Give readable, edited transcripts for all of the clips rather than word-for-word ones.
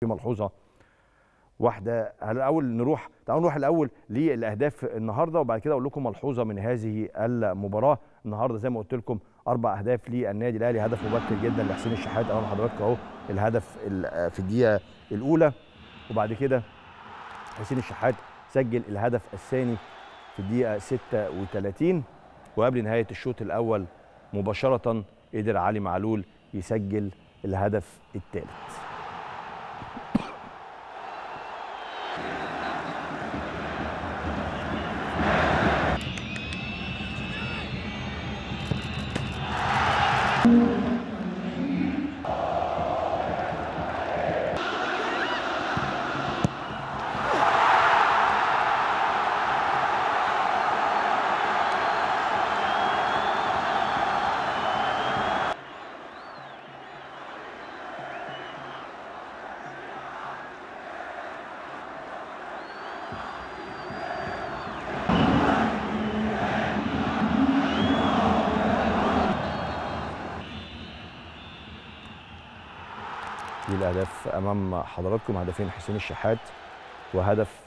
في ملحوظه واحده. الاول تعالوا نروح الاول للاهداف النهارده وبعد كده اقول لكم ملحوظه من هذه المباراه. النهارده زي ما قلت لكم 4 اهداف للنادي الاهلي، هدف مبكر جدا لحسين الشحات امام حضراتكم اهو، الهدف في الدقيقه الاولى، وبعد كده حسين الشحات سجل الهدف الثاني في الدقيقه 36، وقبل نهايه الشوط الاول مباشره قدر علي معلول يسجل الهدف الثالث. الهدف امام حضراتكم، هدفين حسين الشحات وهدف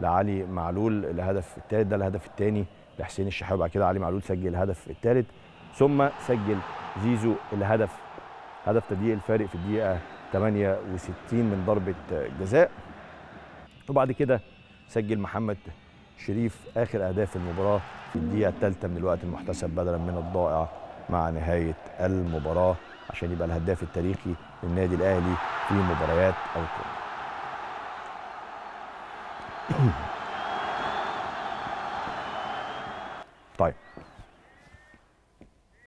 لعلي معلول، الهدف الثالث ده الهدف الثاني لحسين الشحات، وبعد كده علي معلول سجل الهدف الثالث، ثم سجل زيزو الهدف، هدف تضييق الفارق في الدقيقه 68 من ضربه جزاء، وبعد كده سجل محمد شريف اخر اهداف المباراه في الدقيقه الثالثه من الوقت المحتسب بدلا من الضائع مع نهايه المباراه، عشان يبقى الهداف التاريخي للنادي الاهلي في مباريات أو كده.